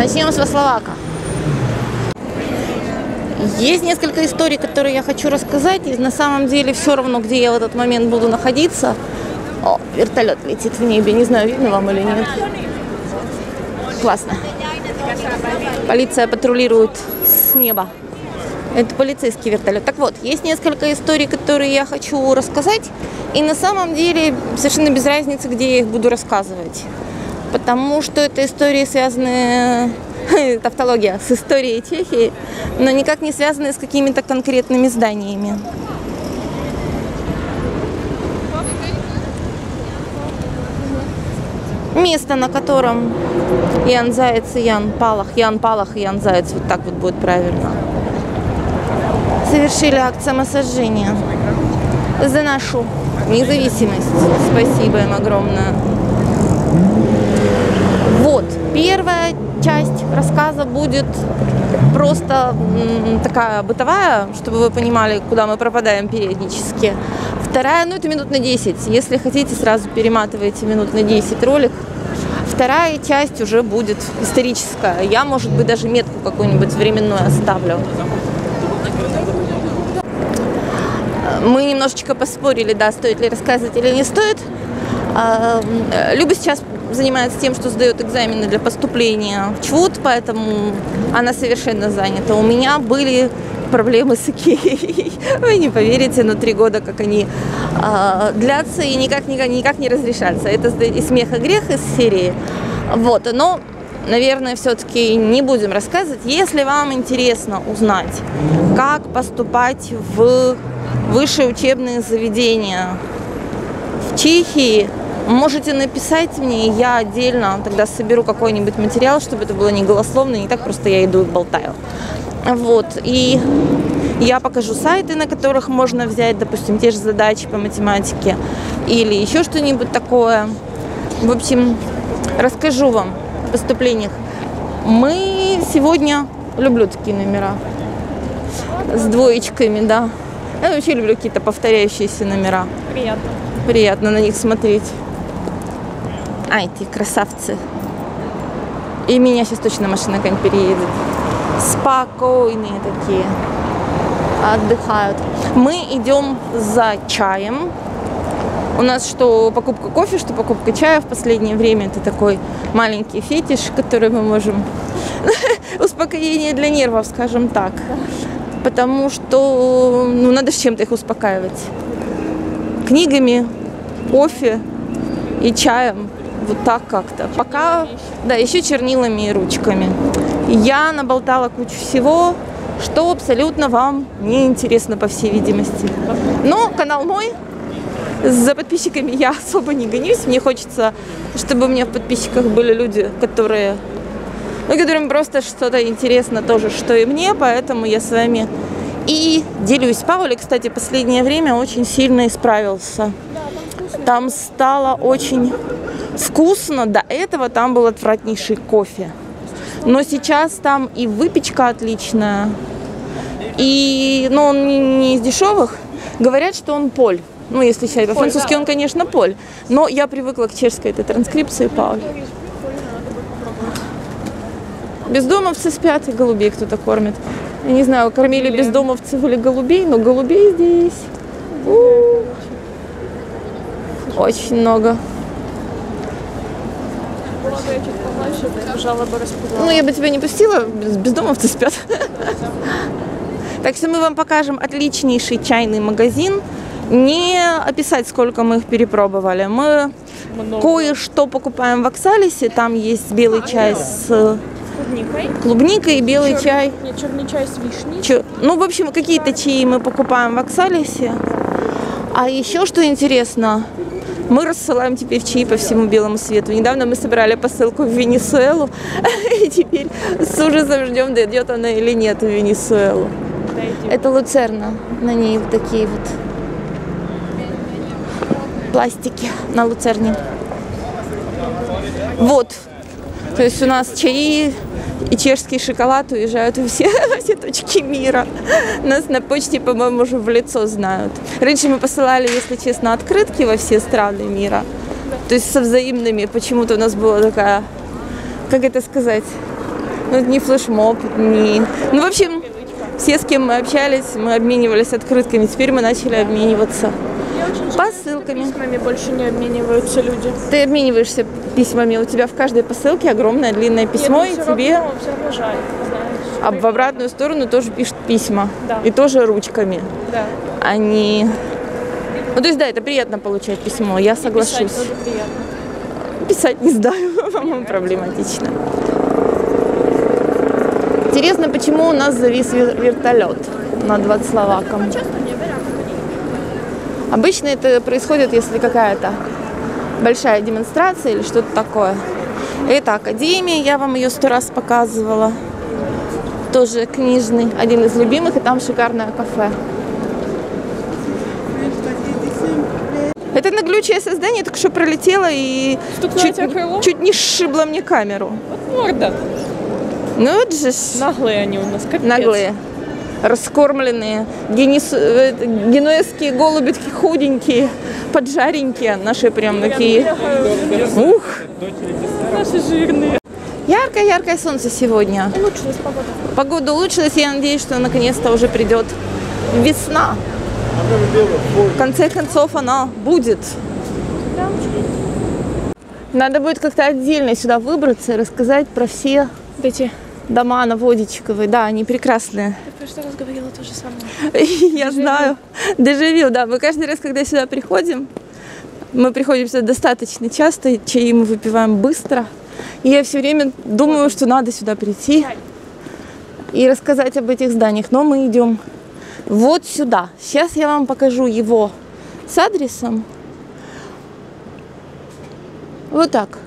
Начнем с Вословака. Есть несколько историй, которые я хочу рассказать, и на самом деле все равно, где я в этот момент буду находиться. О, вертолет летит в небе, не знаю, видно вам или нет. Классно. Полиция патрулирует с неба. Это полицейский вертолет. Так вот, есть несколько историй, которые я хочу рассказать, и на самом деле совершенно без разницы, где я их буду рассказывать. Потому что это истории, связанные, тавтология, с историей Чехии, но никак не связанные с какими-то конкретными зданиями. Место, на котором Ян Заяц и Ян Палах и Ян Заяц, вот так вот будет правильно, совершили акт самосожжения за нашу независимость. Спасибо им огромное. Вот, первая часть рассказа будет просто такая бытовая, чтобы вы понимали, куда мы пропадаем периодически. Вторая, ну это минут на 10, если хотите, сразу перематывайте минут на 10 ролик. Вторая часть уже будет историческая. Я, может быть, даже метку какую-нибудь временную оставлю. Мы немножечко поспорили, да, стоит ли рассказывать или не стоит. Люба сейчас занимается тем, что сдает экзамены для поступления в ЧУД, поэтому она совершенно занята. У меня были проблемы с Икеей. Вы не поверите, но 3 года, как они длятся и никак не разрешатся. Это и смех, и грех из серии. Вот, но, наверное, все-таки не будем рассказывать. Если вам интересно узнать, как поступать в высшие учебные заведения в Чехии, можете написать мне, я отдельно тогда соберу какой-нибудь материал, чтобы это было не голословно, не так просто я иду и болтаю. Вот, и я покажу сайты, на которых можно взять, допустим, те же задачи по математике или еще что-нибудь такое. В общем, расскажу вам о поступлениях. Мы сегодня... Люблю такие номера. С двоечками, да. Я вообще люблю какие-то повторяющиеся номера. Приятно. Приятно на них смотреть. Ай, эти красавцы. И меня сейчас точно машина какая-нибудь переедет. Спокойные такие, отдыхают. Мы идем за чаем. У нас что покупка кофе, что покупка чая в последнее время. Это такой маленький фетиш, который мы можем... Успокоение для нервов, скажем так. Потому что ну, надо с чем-то их успокаивать. Книгами, кофе и чаем. Вот так как-то. Пока, да, еще чернилами и ручками. Я наболтала кучу всего, что абсолютно вам не интересно, по всей видимости. Но канал мой, за подписчиками я особо не гонюсь. Мне хочется, чтобы у меня в подписчиках были люди, которые, ну, которым просто что-то интересно тоже, что и мне. Поэтому я с вами и делюсь. Павел, кстати, в последнее время очень сильно исправился. Там стало очень вкусно. До этого там был отвратнейший кофе. Но сейчас там и выпечка отличная, и, ну, он не из дешевых. Говорят, что он поль. Ну, если сейчас по-французски, да. Он, конечно, поль. Но я привыкла к чешской этой транскрипции, Пауль. Бездомовцы спят, и голубей кто-то кормит. Я не знаю, кормили бездомовцев или голубей, но голубей здесь очень много. Ну, я бы тебя не пустила, бездомовцы спят. Так что мы вам покажем отличнейший чайный магазин. Не описать, сколько мы их перепробовали. Мы кое-что покупаем в Оксалисе. Там есть белый чай с клубникой и белый чай. Нет, черный чай с вишней. Ну, в общем, какие-то чаи мы покупаем в Оксалисе. А еще что интересно, мы рассылаем теперь чаи по всему белому свету. Недавно мы собирали посылку в Венесуэлу, и теперь с ужасом ждем, дойдет она или нет в Венесуэлу. Это Люцерна, на ней вот такие вот пластики на Люцерне. Вот, то есть у нас чаи и чешский шоколад уезжают во все точки мира. Нас на почте, по-моему, уже в лицо знают. Раньше мы посылали, если честно, открытки во все страны мира. То есть со взаимными. Почему-то у нас была такая, как это сказать, Ну, это не флешмоб, не... Ну, в общем, все, с кем мы общались, мы обменивались открытками. Теперь мы начали обмениваться посылками. Письмами больше не обмениваются люди. Ты обмениваешься письмами. У тебя в каждой посылке огромное длинное письмо. Нет, ну, и тебе... Равно, все равно жаль, не знаю. А в обратную сторону тоже пишут письма. Да. И тоже ручками. Да. Они... Ну, то есть, да, это приятно получать письмо, я соглашусь. И писать тоже приятно. Писать не знаю, по-моему, проблематично. Интересно, почему у нас завис вертолет над Вословаком? Обычно это происходит, если какая-то большая демонстрация или что-то такое. Это Академия, я вам ее 100 раз показывала. Тоже книжный, один из любимых, и там шикарное кафе. Это наглючее создание только что пролетело и чуть не сшибло мне камеру. Вот морда. Ну вот же... Наглые они у нас, капец. Наглые, раскормленные, генуэзские голуби такие худенькие, поджаренькие, наши прям такие. Ух! Наши жирные. Яркое-яркое солнце сегодня. Улучшилась погода. Погода улучшилась, я надеюсь, что наконец-то уже придет весна. В конце концов, она будет. Надо будет как-то отдельно сюда выбраться и рассказать про все эти дома на Водичковой. Да, они прекрасные. Ты в прошлый раз говорила то же самое. Я знаю. Дежавю, да. Мы каждый раз, когда сюда приходим, мы приходим сюда достаточно часто, чаи мы выпиваем быстро. И я все время думаю, что надо сюда прийти и рассказать об этих зданиях. Но мы идем вот сюда. Сейчас я вам покажу его с адресом. Вот так.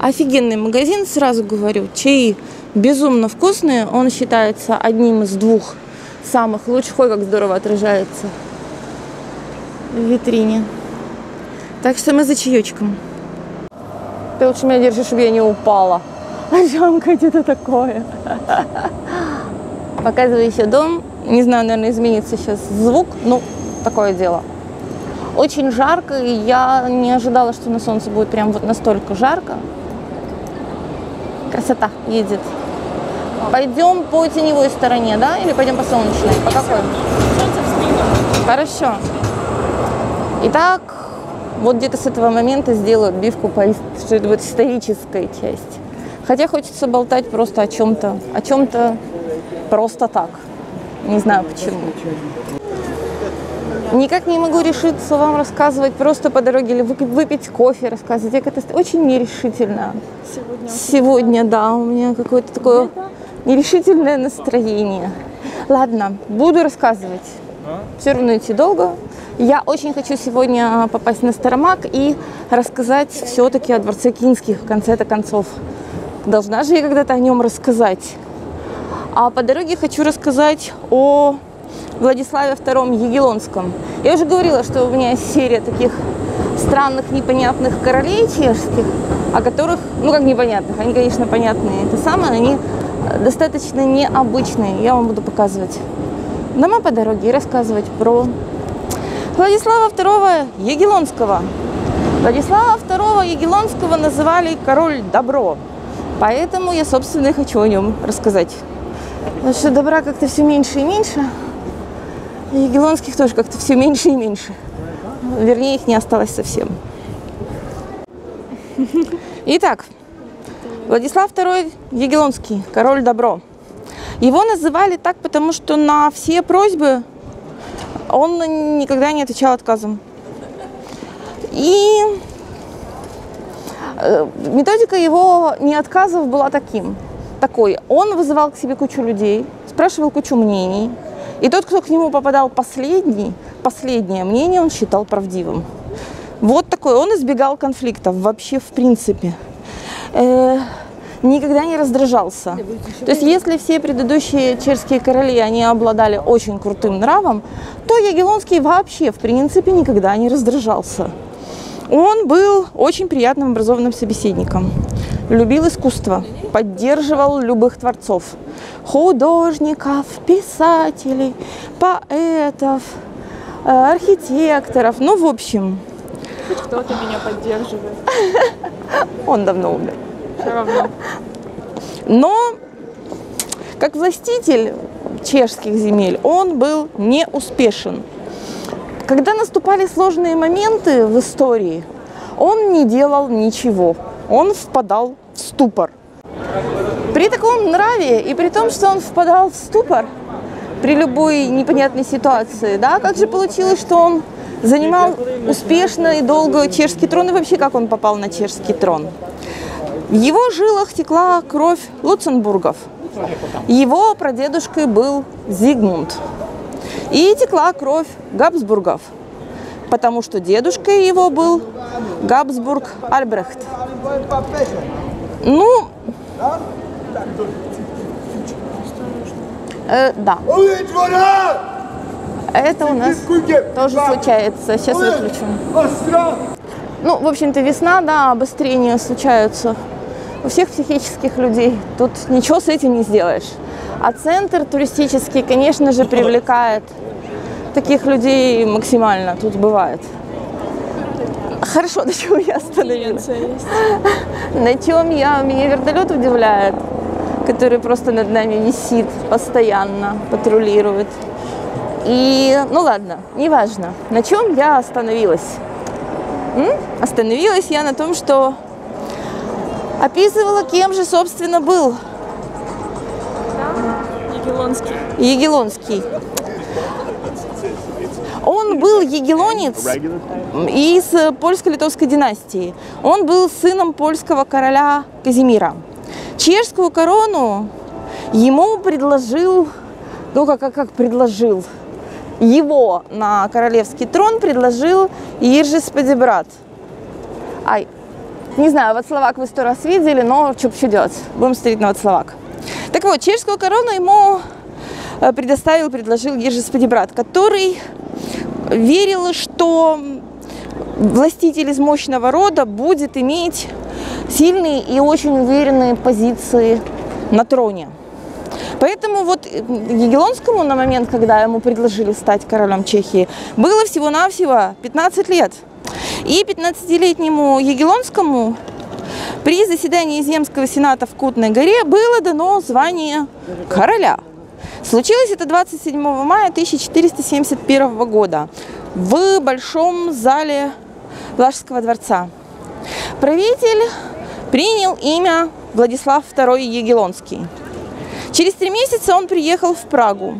Офигенный магазин, сразу говорю. Чаи безумно вкусные. Он считается одним из двух самых лучших. Ой, как здорово отражается в витрине. Так что мы за чаечком. Ты лучше меня держишь, чтобы я не упала. А жамка где-то такое. Показываю еще дом. Не знаю, наверное, изменится сейчас звук. Ну, такое дело. Очень жарко, и я не ожидала, что на солнце будет прям вот настолько жарко. Красота едет. Пойдем по теневой стороне, да? Или пойдем по солнечной? По какой? Солнце в спину. Хорошо. Итак, вот где-то с этого момента сделаю отбивку по исторической части. Хотя хочется болтать просто о чем-то. Просто так. Не знаю почему. Никак не могу решиться вам рассказывать просто по дороге или выпить кофе, рассказывать. Я как-то очень нерешительно. Сегодня, да, у меня какое-то такое нерешительное настроение. Ладно, буду рассказывать. Все равно идти долго. Я очень хочу сегодня попасть на Старомак и рассказать все-таки о Дворце Кинских, в конце-то концов. Должна же я когда-то о нем рассказать. А по дороге хочу рассказать о Владиславе II Ягеллонском. Я уже говорила, что у меня есть серия таких странных, непонятных королей чешских, о которых, ну как непонятных, они, конечно, понятные. Это самое, они достаточно необычные. Я вам буду показывать дома по дороге и рассказывать про Владислава II Ягеллонского. Владислава II Ягеллонского называли король добро, поэтому я, собственно, и хочу о нем рассказать. Потому что добра как-то все меньше и меньше, и ягеллонских тоже как-то все меньше и меньше. Вернее, их не осталось совсем. Итак, Владислав II Ягеллонский, король добро. Его называли так, потому что на все просьбы он никогда не отвечал отказом. И методика его не отказов была такой. Он вызывал к себе кучу людей, спрашивал кучу мнений. И тот, кто к нему попадал последнее мнение, он считал правдивым. Вот такой. Он избегал конфликтов вообще в принципе. Никогда не раздражался. То есть, если все предыдущие чешские короли, они обладали очень крутым нравом, то Ягеллонский вообще в принципе никогда не раздражался. Он был очень приятным, образованным собеседником. Любил искусство, поддерживал любых творцов, художников, писателей, поэтов, архитекторов, ну в общем. Хоть кто-то меня поддерживает. Он давно умер. Все равно. Но как властитель чешских земель он был неуспешен. Когда наступали сложные моменты в истории, он не делал ничего, он впадал в ступор. При таком нраве и при том, что он впадал в ступор при любой непонятной ситуации, да, как же получилось, что он занимал успешно и долго чешский трон, и вообще как он попал на чешский трон? В его жилах текла кровь Люценбургов, его прадедушкой был Зигмунд, и текла кровь Габсбургов, потому что дедушкой его был Габсбург-Альбрехт. Ну, да. Это у нас тоже случается. Сейчас выключу. Ну, в общем-то, весна, да, обострения случаются у всех психических людей. Тут ничего с этим не сделаешь. А центр туристический, конечно же, привлекает таких людей максимально. Тут бывает. Хорошо, до чего я остановилась? На чем я? Меня вертолет удивляет, который просто над нами висит, постоянно патрулирует. И, ну ладно, неважно, на чем я остановилась. Остановилась я на том, что описывала, кем же, собственно, был Ягеллонский. Он был ягеллонец из польско-литовской династии. Он был сыном польского короля Казимира. Чешскую корону ему предложил, ну как предложил, его на королевский трон предложил Иржисподи брат. Ай, не знаю, Вословак вы 100 раз видели, но что делать, будем смотреть на Вословак. Так вот, чешскую корону ему предложил Иржисподи брат, который верил, что властитель из мощного рода будет иметь сильные и очень уверенные позиции на троне. Поэтому вот Ягеллонскому на момент, когда ему предложили стать королем Чехии, было всего-навсего 15 лет. И 15-летнему Ягеллонскому при заседании Земского сената в Кутной горе было дано звание короля. Случилось это 27 мая 1471 года в большом зале Влашского дворца. Правитель принял имя Владислав II Ягеллонский. Через 3 месяца он приехал в Прагу.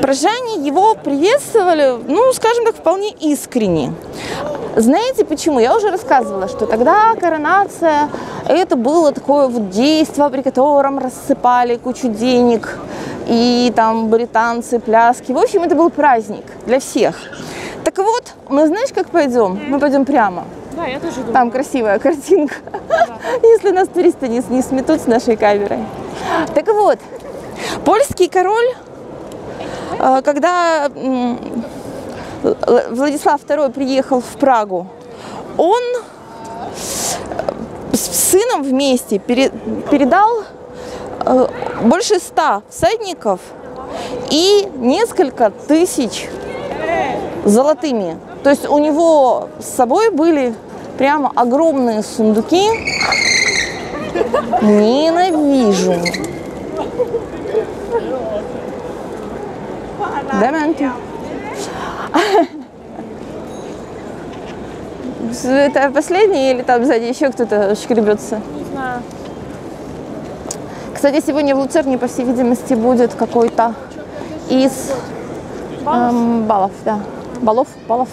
Прожане его приветствовали, ну, скажем так, вполне искренне. Знаете почему? Я уже рассказывала, что тогда коронация – это было такое вот действие, при котором рассыпали кучу денег, и там британцы, пляски. В общем, это был праздник для всех. Так вот, мы знаешь, как пойдем? Мы пойдем прямо. Да, я тоже думаю. Там красивая картинка, да. Если нас туристы не сметут с нашей камерой. Так вот, польский король, когда Владислав II приехал в Прагу, он с сыном вместе передал больше 100 всадников и несколько тысяч золотыми. То есть у него с собой были прямо огромные сундуки. Ненавижу. Да, Манки? Это последний или там сзади еще кто-то шкребется? Не знаю. Кстати, сегодня в Люцерне, по всей видимости, будет какой-то из баллов. Да. Баллов.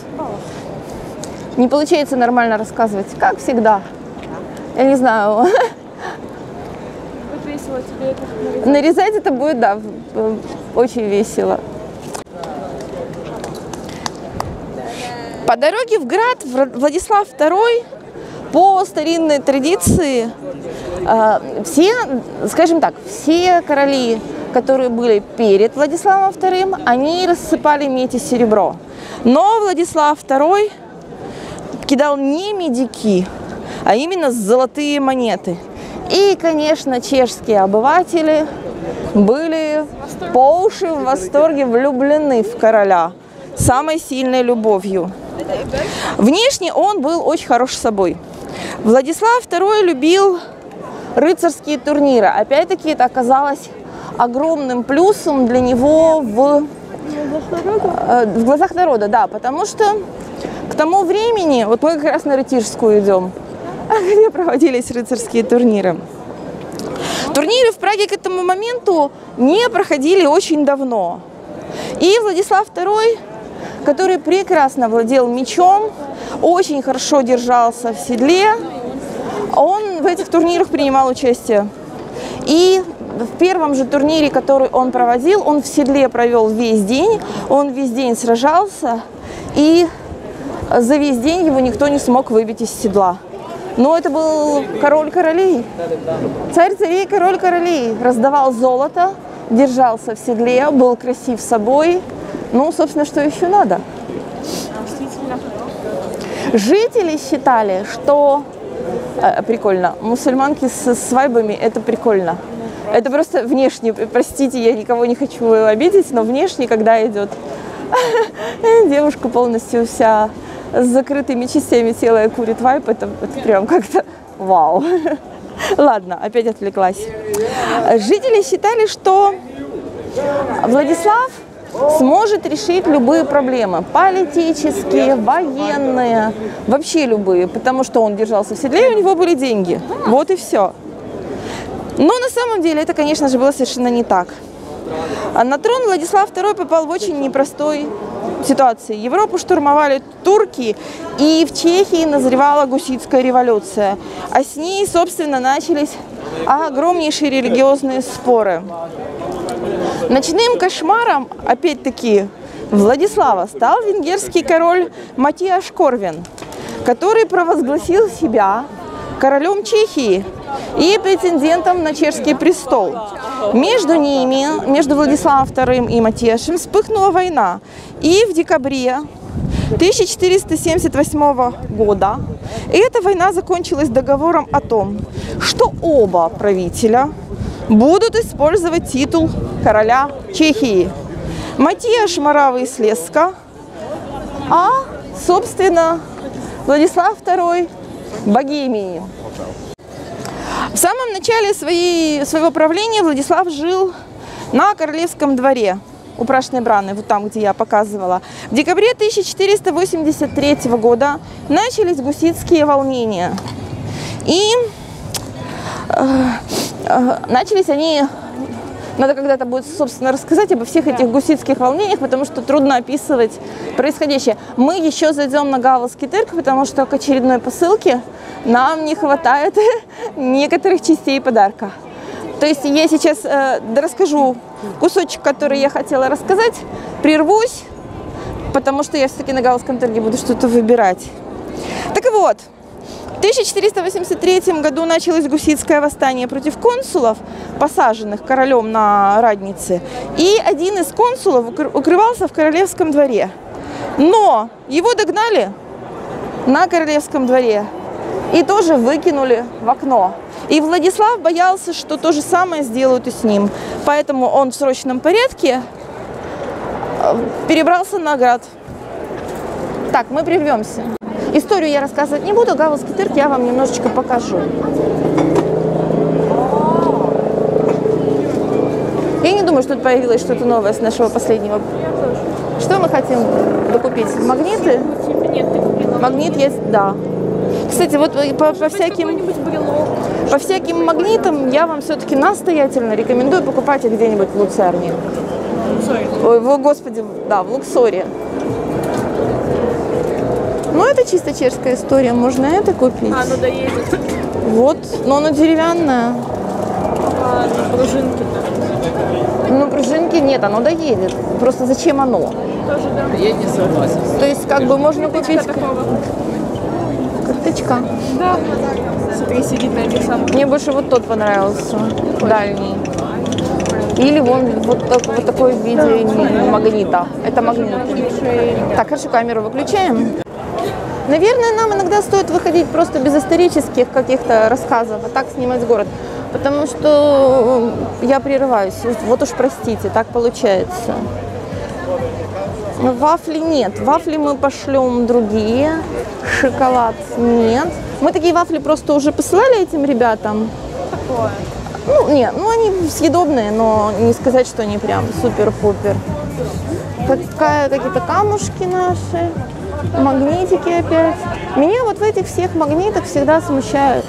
Не получается нормально рассказывать, как всегда. Я не знаю. Тебе это нарезать это будет, да, очень весело. По дороге в град Владислав II по старинной традиции, все короли, которые были перед Владиславом II, они рассыпали медь и серебро. Но Владислав II кидал не медики, а именно золотые монеты. И, конечно, чешские обыватели были по уши в восторге, влюблены в короля самой сильной любовью. Внешне он был очень хорош собой. Владислав II любил рыцарские турниры. Опять-таки это оказалось огромным плюсом для него в глазах народа, да, потому что к тому времени, вот мы как раз на Рытишскую идем, где проводились рыцарские турниры. Турниры в Праге к этому моменту не проходили очень давно. И Владислав II, который прекрасно владел мечом, очень хорошо держался в седле, он в этих турнирах принимал участие. И в первом же турнире, который он проводил, он в седле провел весь день, он весь день сражался, и за весь день его никто не смог выбить из седла. Но это был король королей, царь царей, король королей, раздавал золото, держался в седле, был красив собой. Ну, собственно, что еще надо? Жители считали, что прикольно. Мусульманки с свадьбами — это прикольно. Это просто внешне, простите, я никого не хочу обидеть, но внешне, когда идет девушка полностью вся с закрытыми частями тела и курит вайп, это прям как-то вау. Ладно, опять отвлеклась. Жители считали, что Владислав сможет решить любые проблемы, политические, военные, вообще любые, потому что он держался в седле, и у него были деньги. Вот и все. Но на самом деле это, конечно же, было совершенно не так. На трон Владислав II попал в очень непростой ситуации. Европу штурмовали турки, и в Чехии назревала гуситская революция. А с ней, собственно, начались огромнейшие религиозные споры. Ночным кошмаром, опять-таки, Владислава стал венгерский король Матьяш Корвин, который провозгласил себя королем Чехии и претендентом на чешский престол. Между ними, между Владиславом II и Матьяшем, вспыхнула война. И в декабре 1478 года эта война закончилась договором о том, что оба правителя будут использовать титул короля Чехии. Матьяш — Морава и Слеска, а, собственно, Владислав II — Богемии. В самом начале своего правления Владислав жил на королевском дворе у Прашной Браны, вот там, где я показывала. В декабре 1483 года начались гуситские волнения. И начались они, надо когда-то будет, собственно, рассказать обо всех этих гуситских волнениях, потому что трудно описывать происходящее. Мы еще зайдем на Гавловский тырк, потому что к очередной посылке нам не хватает некоторых частей подарка. То есть я сейчас расскажу кусочек, который я хотела рассказать, прервусь, потому что я все-таки на Гавловском тырке буду что-то выбирать. Так вот. В 1483 году началось гуситское восстание против консулов, посаженных королем на Раднице, и один из консулов укрывался в королевском дворе. Но его догнали на королевском дворе и тоже выкинули в окно. И Владислав боялся, что то же самое сделают и с ним. Поэтому он в срочном порядке перебрался на град. Так, мы прервемся. Историю я рассказывать не буду, Гавловский тырк я вам немножечко покажу. Я не думаю, что тут появилось что-то новое с нашего последнего. Что мы хотим докупить? Магниты? Магнит есть, да. Кстати, вот по всяким магнитам я вам все-таки настоятельно рекомендую покупать их где-нибудь в Люцерне. Ой, господи, да, в Луксоре. Ну, это чисто чешская история, можно это купить. А, ну доедет. Вот, но оно деревянное. А, ну пружинки-то. Ну, пружинки нет, оно доедет. Просто зачем оно? Тоже, да. Я не согласен. То есть, как бы, можно купить... Коттычка. Да. Смотри, сидит на этих самых. Мне больше вот тот понравился, дальний. Или вон вот такой в виде магнита. Это магнит. Так, хорошо, камеру выключаем. Наверное, нам иногда стоит выходить просто без исторических каких-то рассказов, а так снимать город. Потому что я прерываюсь. Вот уж простите, так получается. Вафли нет. Вафли мы пошлем другие. Шоколад нет. Мы такие вафли просто уже посылали этим ребятам. такое? Ну, нет, ну они съедобные, но не сказать, что они прям супер-пупер. Какие-то камушки наши, магнитики опять. Меня вот в этих всех магнитах всегда смущают.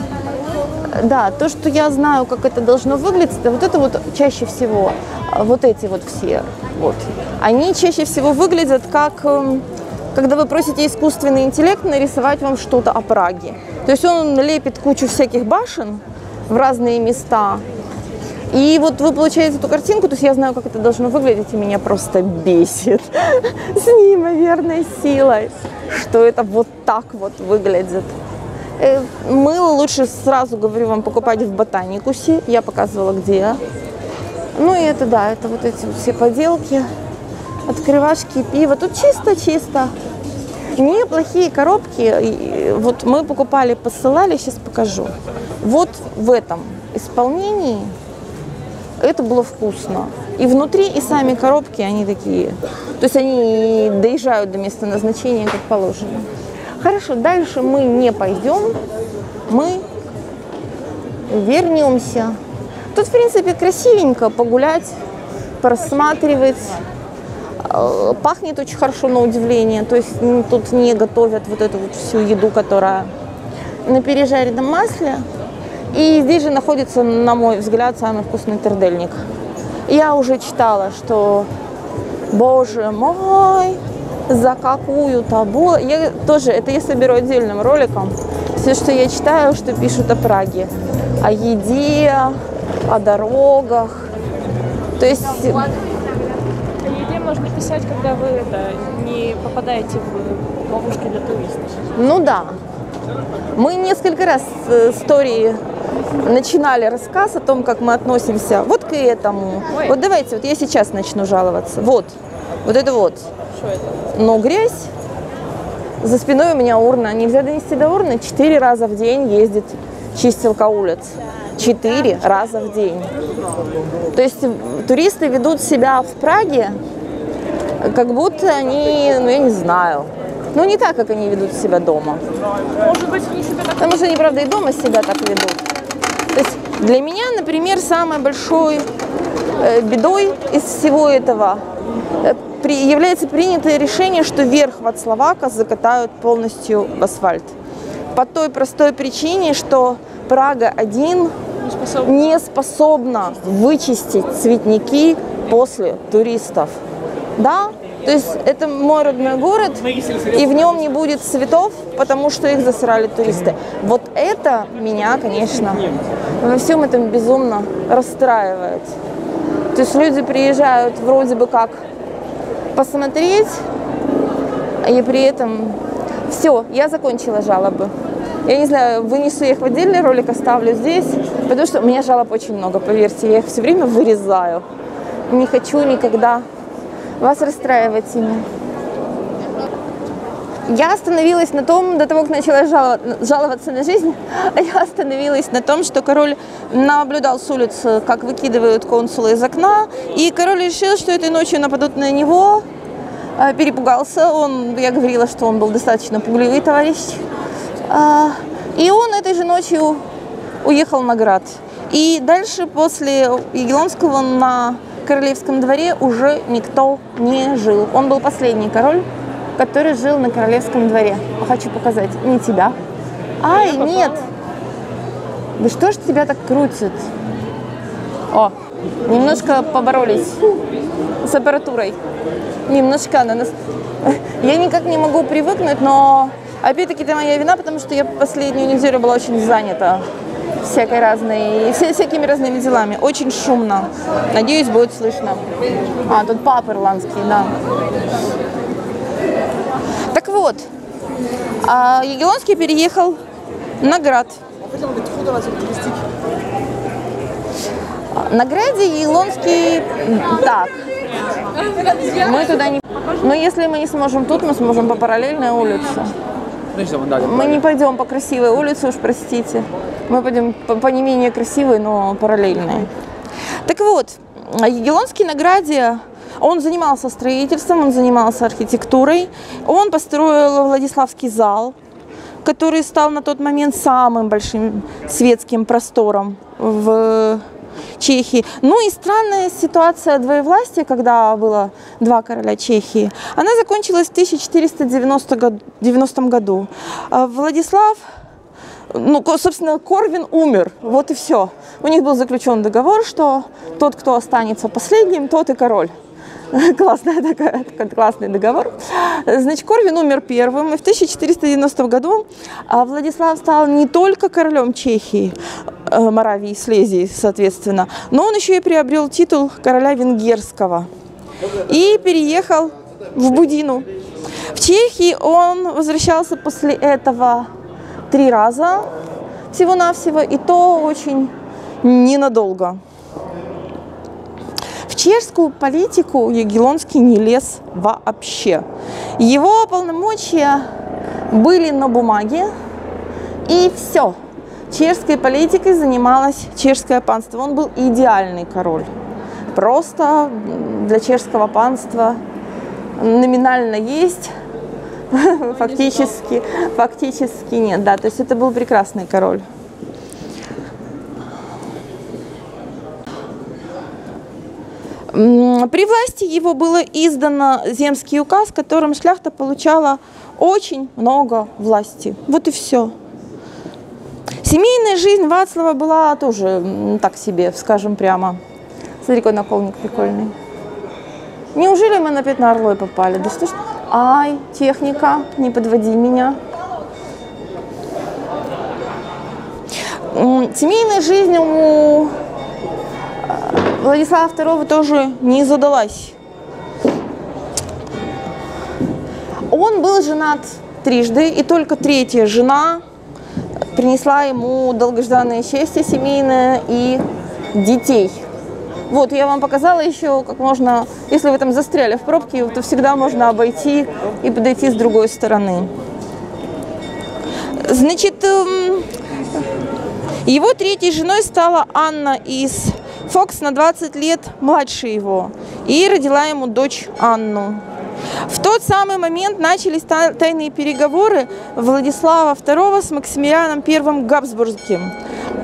Да, то, что я знаю, как это должно выглядеть, да, вот это вот чаще всего, вот эти вот все, вот. Они чаще всего выглядят как, когда вы просите искусственный интеллект нарисовать вам что-то о Праге. То есть он лепит кучу всяких башен в разные места, и вот вы получаете эту картинку, то есть я знаю, как это должно выглядеть, и меня просто бесит с неимоверной силой, что это вот так вот выглядит. Мыло лучше, сразу говорю вам, покупать в Ботаникусе. Я показывала, где. Ну и это, да, это вот эти все поделки. Открывашки, пиво. Тут чисто-чисто. Неплохие коробки. И вот мы покупали, посылали, сейчас покажу. Вот в этом исполнении это было вкусно. И внутри, и сами коробки, они такие. То есть они доезжают до места назначения, как положено. Хорошо, дальше мы не пойдем, мы вернемся. Тут, в принципе, красивенько погулять, просматривать. Пахнет очень хорошо, на удивление. То есть тут не готовят вот эту вот всю еду, которая на пережаренном масле. И здесь же находится, на мой взгляд, самый вкусный тердельник. Я уже читала, что, боже мой, за какую-то булку. Я тоже, это я соберу отдельным роликом. Все, что я читаю, что пишут о Праге. О еде, о дорогах. То есть... О еде можно писать, когда вы не попадаете в ловушки для туристов. Ну да. Мы несколько раз истории начинали рассказ о том, как мы относимся вот к этому. Ой. Вот давайте, вот я сейчас начну жаловаться. Вот. Вот это вот. Но грязь, за спиной у меня урна, нельзя донести до урны, 4 раза в день ездит чистилка улиц, 4 раза в день. То есть туристы ведут себя в Праге, как будто они, ну я не знаю, ну не так, как они ведут себя дома. Может быть, они себя так ведут. Потому что они, правда, и дома себя так ведут. То есть для меня, например, самой большой бедой из всего этого является принятое решение, что верх Вословака закатают полностью в асфальт. По той простой причине, что Прага-1 не способна вычистить цветники после туристов. Да, то есть это мой родной город, и в нем не будет цветов, потому что их засрали туристы. Вот это меня, конечно, во всем этом безумно расстраивает. То есть люди приезжают вроде бы как посмотреть, и при этом все, я закончила жалобы. Я не знаю, вынесу я их в отдельный ролик, оставлю здесь, потому что у меня жалоб очень много, поверьте, я их все время вырезаю. Не хочу никогда вас расстраивать ими. Я остановилась на том, до того, как начала жаловаться на жизнь, я остановилась на том, что король наблюдал с улицы, как выкидывают консула из окна, и король решил, что этой ночью нападут на него, перепугался, я говорила, что он был достаточно пугливый товарищ, и он этой же ночью уехал на град. И дальше после Ягеллонского на королевском дворе уже никто не жил, он был последний король, который жил на королевском дворе. Хочу показать. Не тебя. Ай, нет. Да что ж тебя так крутит? О, немножко поборолись с аппаратурой. Немножко она нас... Я никак не могу привыкнуть, но опять-таки это моя вина, потому что я последнюю неделю была очень занята всякими разными делами. Очень шумно. Надеюсь, будет слышно. А, тут папа ирландский, да. Так вот, Ягеллонский переехал на град. На граде Ягеллонский... Так, мы туда не... Но если мы не сможем тут, мы сможем по параллельной улице. Мы не пойдем по красивой улице, уж простите. Мы пойдем по не менее красивой, но параллельной. Так вот, Ягеллонский на граде... Он занимался строительством, он занимался архитектурой, он построил Владиславский зал, который стал на тот момент самым большим светским простором в Чехии. Ну и странная ситуация двоевластия, когда было два короля Чехии, она закончилась в 1490 году. Владислав, ну, собственно, Корвин умер, вот и все. У них был заключен договор, что тот, кто останется последним, тот и король. Классный договор. Значит, Корвин умер первым, и в 1490 году Владислав стал не только королем Чехии, Моравии и Слезии, соответственно, но он еще и приобрел титул короля венгерского и переехал в Будину. В Чехии он возвращался после этого 3 раза всего-навсего, и то очень ненадолго. В чешскую политику Ягеллонский не лез вообще. Его полномочия были на бумаге, и все. Чешской политикой занималось чешское панство. Он был идеальный король. Просто для чешского панства номинально есть, фактически нет. Да, то есть это был прекрасный король. При власти его было издано земский указ, которым шляхта получала очень много власти. Вот и все. Семейная жизнь Вацлава была тоже так себе, скажем прямо. Смотри, какой наколник прикольный. Неужели мы опять на Орлой попали? Да что ж... Ай, техника, не подводи меня. Семейная жизнь у Владислава II тоже не задалась. Он был женат 3-ды, и только 3-я жена принесла ему долгожданное счастье семейное и детей. Вот, я вам показала еще, как можно, если вы там застряли в пробке, то всегда можно обойти и подойти с другой стороны. Значит, его 3-й женой стала Анна из Фокс, на 20 лет младше его, и родила ему дочь Анну. В тот самый момент начались тайные переговоры Владислава II с Максимилианом I Габсбургским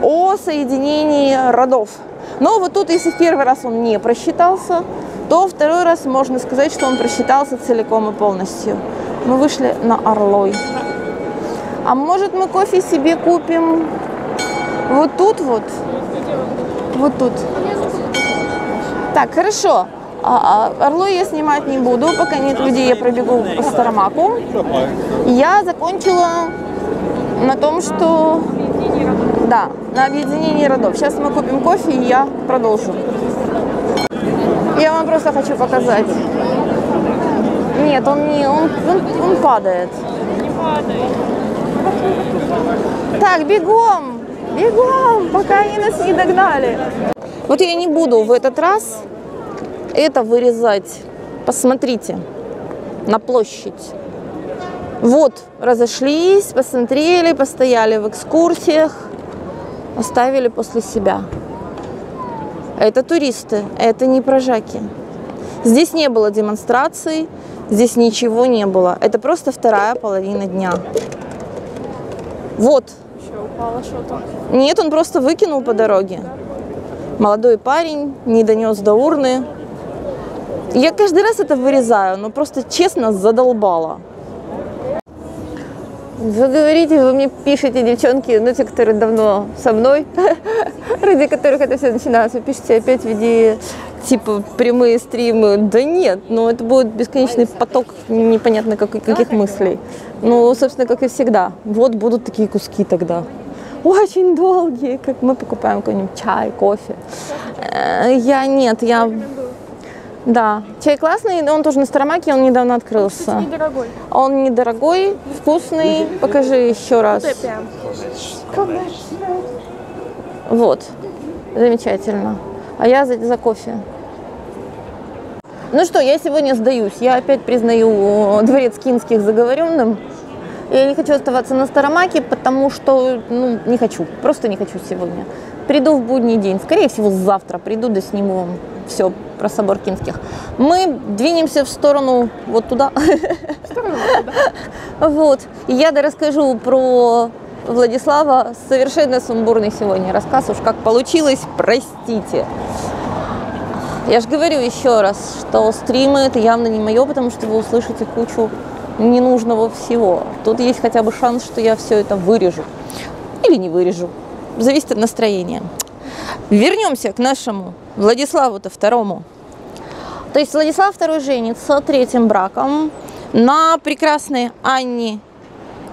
о соединении родов. Но вот тут, если в первый раз он не просчитался, то второй раз можно сказать, что он просчитался целиком и полностью. Мы вышли на Орлой. А может, мы кофе себе купим вот тут вот? Вот тут. Так, хорошо. Орлой я снимать не буду, пока нет людей, я пробегу по Старомаку. Я закончила на том, что... Да, на объединении родов. Сейчас мы купим кофе, и я продолжу. Я вам просто хочу показать. Нет, он не... Он падает. Так, бегом! Бегом, пока они нас не догнали. Вот я не буду в этот раз это вырезать. Посмотрите на площадь. Вот, разошлись, посмотрели, постояли в экскурсиях, оставили после себя. Это туристы, это не прожаки. Здесь не было демонстраций, здесь ничего не было. Это просто вторая половина дня. Вот. Нет, он просто выкинул по дороге. Молодой парень не донес до урны. Я каждый раз это вырезаю, но просто честно задолбала. Вы говорите, вы мне пишете, девчонки, ну те, которые давно со мной, ради которых это все начиналось, вы пишете опять в виде типа прямые стримы. Да нет, ну это будет бесконечный поток непонятно каких мыслей. Ну, собственно, как и всегда. Вот будут такие куски тогда. Очень долгие, как мы покупаем какой-нибудь чай, кофе. Я нет, я... Да, чай классный, он тоже на Старомаке, он недавно открылся. Он недорогой. Он недорогой, вкусный. Покажи еще раз. Вот, замечательно. А я за кофе. Ну что, я сегодня сдаюсь. Я опять признаю дворец Кинских заговоренным. Я не хочу оставаться на Старомаке, потому что, ну, не хочу. Просто не хочу сегодня. Приду в будний день. Скорее всего, завтра приду, да сниму вам все про собор Кинских. Мы двинемся в сторону вот туда. Вот. И я расскажу про Владислава. Совершенно сумбурный сегодня рассказ. Уж как получилось, простите. Я же говорю еще раз, что стримы это явно не мое, потому что вы услышите кучу ненужного всего. Тут есть хотя бы шанс, что я все это вырежу. Или не вырежу. Зависит от настроения. Вернемся к нашему Владиславу-то II. То есть Владислав II женится третьим браком на прекрасной Анне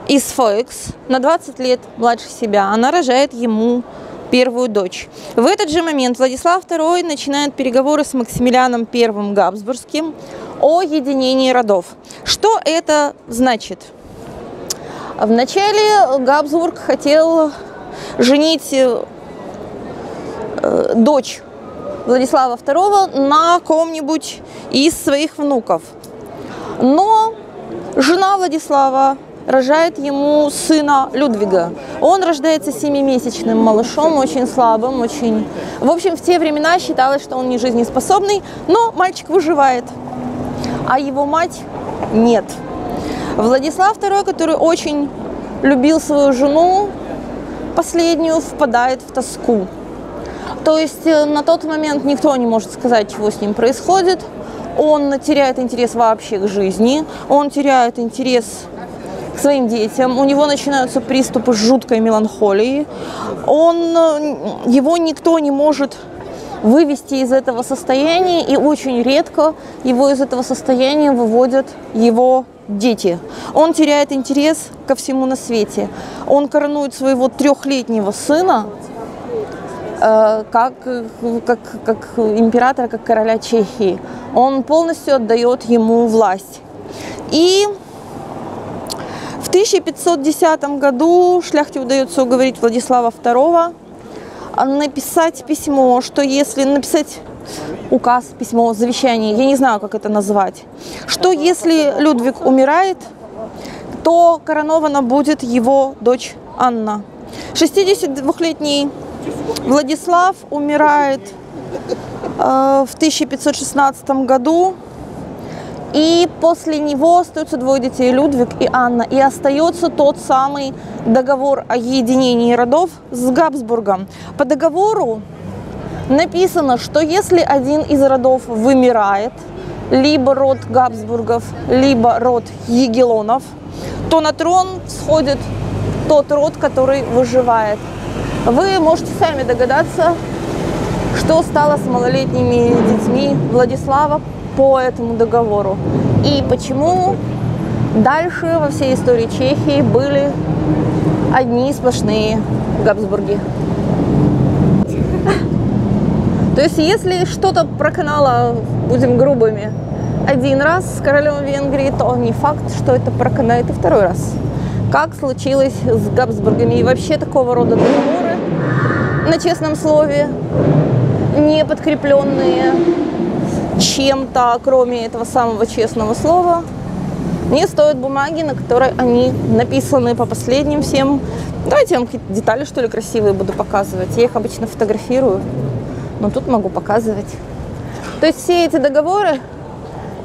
из Фоекс, на 20 лет младше себя. Она рожает ему первую дочь. В этот же момент Владислав II начинает переговоры с Максимилианом I Габсбургским о единении родов. Что это значит? Вначале Габсбург хотел женить дочь Владислава II на ком-нибудь из своих внуков. Но жена Владислава рожает ему сына Людвига. Он рождается семимесячным малышом, очень слабым, очень... В общем, в те времена считалось, что он не жизнеспособный, но мальчик выживает, а его мать нет. Владислав II, который очень любил свою жену, последнюю, впадает в тоску. То есть на тот момент никто не может сказать, чего с ним происходит. Он теряет интерес вообще к жизни, он теряет интерес к своим детям, у него начинаются приступы жуткой меланхолии. Его никто не может вывести из этого состояния, и очень редко его из этого состояния выводят его дети. Он теряет интерес ко всему на свете. Он коронует своего трехлетнего сына как императора, как короля Чехии. Он полностью отдает ему власть. И в 1510 году шляхте удается уговорить Владислава II написать письмо, что если написать указ, письмо, завещание, я не знаю, как это назвать, что если Людвиг умирает, то коронована будет его дочь Анна. 62-летний Владислав умирает в 1516 году, и после него остаются двое детей, Людвиг и Анна, и остается тот самый договор о единении родов с Габсбургом. По договору написано, что если один из родов вымирает, либо род Габсбургов, либо род Ягеллонов, то на трон всходит тот род, который выживает. Вы можете сами догадаться, что стало с малолетними детьми Владислава по этому договору. И почему дальше во всей истории Чехии были одни сплошные Габсбурги. То есть, если что-то проканало, будем грубыми, один раз с королем Венгрии, то не факт, что это проканает и второй раз. Как случилось с Габсбургами. И вообще такого рода договоры, на честном слове, не подкрепленные чем-то, кроме этого самого честного слова, не стоят бумаги, на которой они написаны по последним всем. Давайте я вам какие-то детали, что ли, красивые буду показывать. Я их обычно фотографирую, но тут могу показывать. То есть все эти договоры,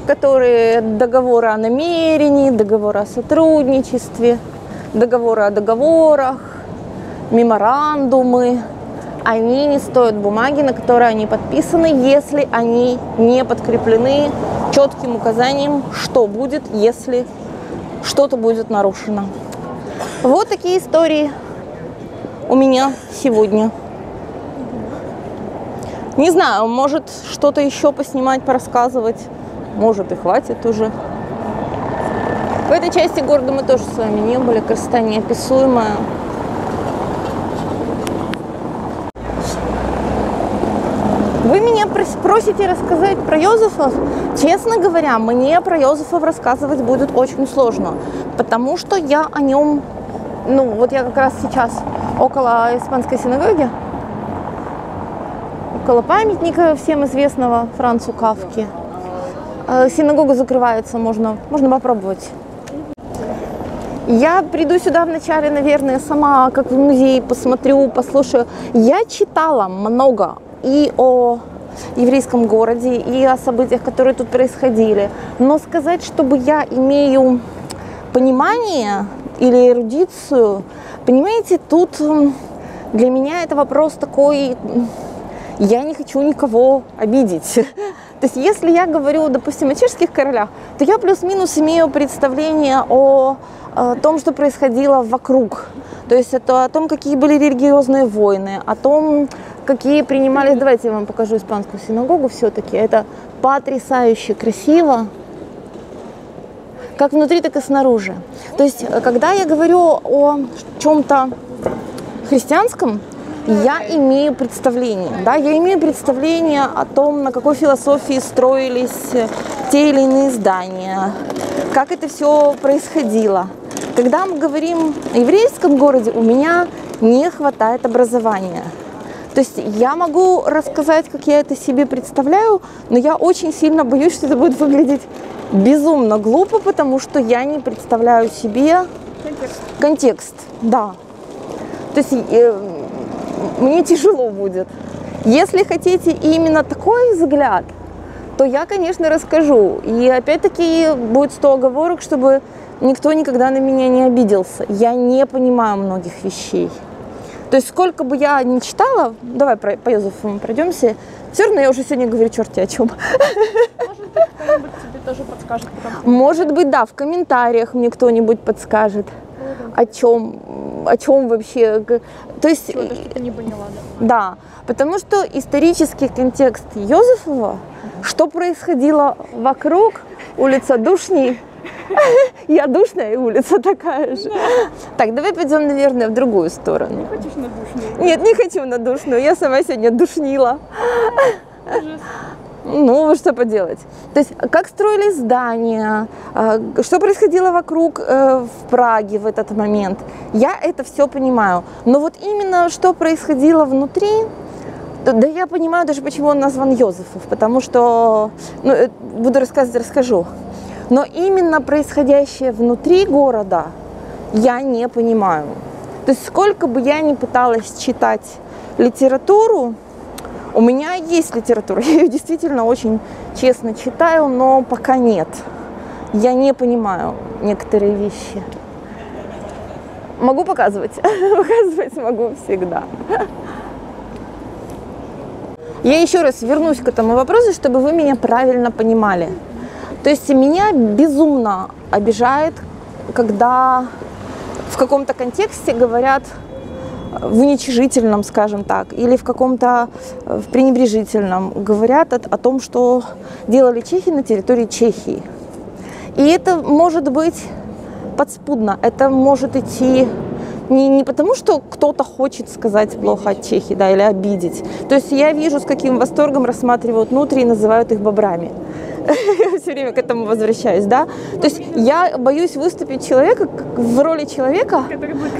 которые договоры о намерении, договоры о сотрудничестве, договоры о договорах, меморандумы, они не стоят бумаги, на которой они подписаны, если они не подкреплены четким указанием, что будет, если что-то будет нарушено. Вот такие истории у меня сегодня. Не знаю, может что-то еще поснимать, порассказывать, может и хватит уже. В этой части города мы тоже с вами не были, красота неописуемая. Вы меня просите рассказать про Йозефов? Честно говоря, мне про Йозефов рассказывать будет очень сложно, потому что я о нем, ну вот я как раз сейчас около Испанской синагоги, около памятника всем известного Францу Кафке. Синагога закрывается, можно попробовать. Я приду сюда вначале, наверное, сама, как в музей, посмотрю, послушаю. Я читала много и о еврейском городе и о событиях, которые тут происходили. Но сказать, чтобы я имею понимание или эрудицию, понимаете, тут для меня это вопрос такой, я не хочу никого обидеть. То есть если я говорю, допустим, о чешских королях, то я плюс-минус имею представление о том, что происходило вокруг. То есть это о том, какие были религиозные войны, о том, какие принимались... Давайте я вам покажу испанскую синагогу все-таки. Это потрясающе красиво, как внутри, так и снаружи. То есть когда я говорю о чем-то христианском, я имею представление, да, я имею представление о том, на какой философии строились те или иные здания, как это все происходило. Когда мы говорим о еврейском городе, у меня не хватает образования. То есть я могу рассказать, как я это себе представляю, но я очень сильно боюсь, что это будет выглядеть безумно глупо, потому что я не представляю себе контекст, да. То есть мне тяжело будет. Если хотите именно такой взгляд, то я, конечно, расскажу. И опять-таки будет 100 оговорок, чтобы никто никогда на меня не обиделся. Я не понимаю многих вещей. То есть сколько бы я ни читала, давай по Йозефу пройдемся, все равно я уже сегодня говорю черти о чем. Может быть, кто-нибудь тебе тоже подскажет? Может быть, да, в комментариях мне кто-нибудь подскажет. О чем вообще, то есть, что-то не поняла, да, потому что исторический контекст Йозефова, что происходило вокруг, улица Душней, я душная, и улица такая же. Так, давай пойдем, наверное, в другую сторону. Не хочешь на Душную? Нет, не хочу на Душную, я сама сегодня душнила. Ну, что поделать. То есть, как строились здания, что происходило вокруг в Праге в этот момент. Я это все понимаю. Но вот именно, что происходило внутри, да я понимаю даже, почему он назван Йозефов. Потому что, ну, буду рассказывать, расскажу. Но именно происходящее внутри города я не понимаю. То есть, сколько бы я ни пыталась читать литературу, у меня есть литература, я ее действительно очень честно читаю, но пока нет. Я не понимаю некоторые вещи. Могу показывать? Показывать могу всегда. Я еще раз вернусь к этому вопросу, чтобы вы меня правильно понимали. То есть меня безумно обижает, когда в каком-то контексте говорят... в уничижительном, скажем так, или в каком-то пренебрежительном, говорят о том, что делали чехи на территории Чехии. И это может быть подспудно, это может идти не потому, что кто-то хочет сказать плохо о Чехии, да, или обидеть. То есть я вижу, с каким восторгом рассматривают нутри и называют их бобрами. Я все время к этому возвращаюсь, да? То есть я боюсь выступить человека в роли человека,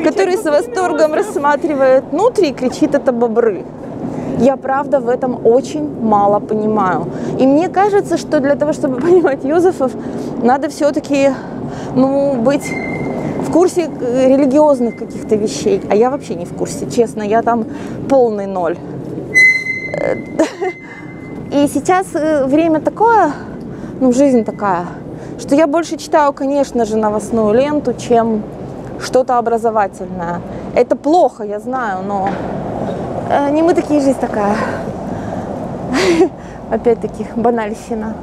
который с восторгом рассматривает нутри и кричит «это бобры». Я, правда, в этом очень мало понимаю. И мне кажется, что для того, чтобы понимать Йозефов, надо все-таки, ну, быть в курсе религиозных каких-то вещей. А я вообще не в курсе, честно, я там полный ноль. И сейчас время такое, ну, жизнь такая, что я больше читаю, конечно же, новостную ленту, чем что-то образовательное. Это плохо, я знаю, но не мы такие, жизнь такая. Опять-таки, банальщина.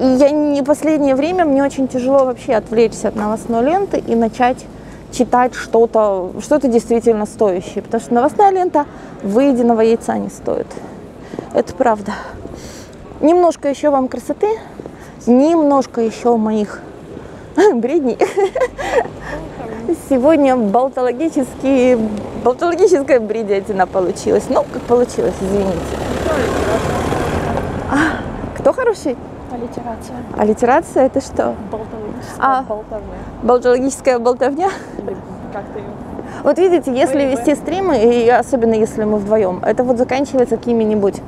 И я не последнее время, мне очень тяжело вообще отвлечься от новостной ленты и начать читать что-то действительно стоящее. Потому что новостная лента выеденного яйца не стоит. Это правда. Немножко еще вам красоты, немножко еще моих бредней. Сегодня болтологическая бредятина получилась. Ну, как получилось, извините. Кто хороший? Аллитерация. Аллитерация это что? Болтологическая болтовня? Как-то ее. Вот видите, если вести стримы, и особенно если мы вдвоем, это вот заканчивается какими-нибудь.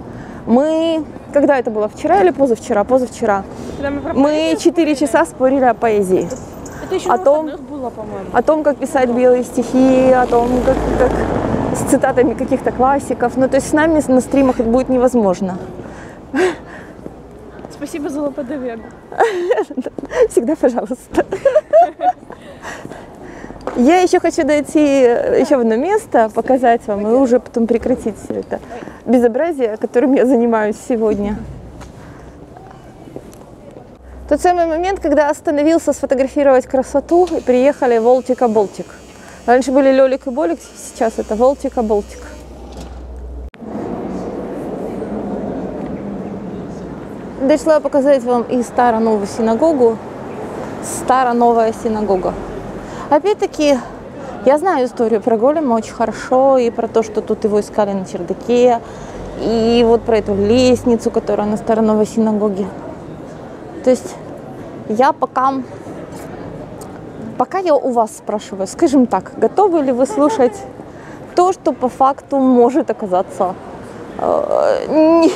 Мы, когда это было, вчера или позавчера? Позавчера. Мы 4 часа спорили о поэзии. Это еще о том, было, о том, как писать белые стихи, о том, как с цитатами каких-то классиков. Ну, то есть с нами на стримах это будет невозможно. Спасибо за лободоведу. Всегда пожалуйста. Я еще хочу дойти еще в одно место, показать вам, и уже потом прекратить все это безобразие, которым я занимаюсь сегодня. Тот самый момент, когда остановился сфотографировать красоту, и приехали Волтика-Болтик. Раньше были Лёлик и Болик, сейчас это Волтика-Болтик. Дошла показать вам и Старо-новую синагогу. Старо-новая синагога. Опять-таки, я знаю историю про голема очень хорошо, и про то, что тут его искали на чердаке, и вот про эту лестницу, которая на Старо-новой синагоге. То есть я пока я у вас спрашиваю, скажем так, готовы ли вы слушать то, что по факту может оказаться раскрашенной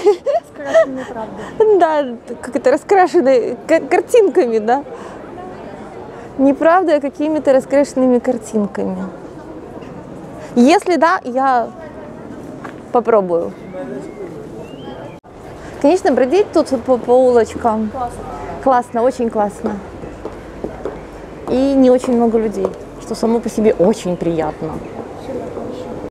правдой. Да, как это, раскрашенной картинками, да? Неправда, а какими-то раскрашенными картинками. Если да, я попробую. Конечно, бродить тут по улочкам классно, очень классно. И не очень много людей, что само по себе очень приятно.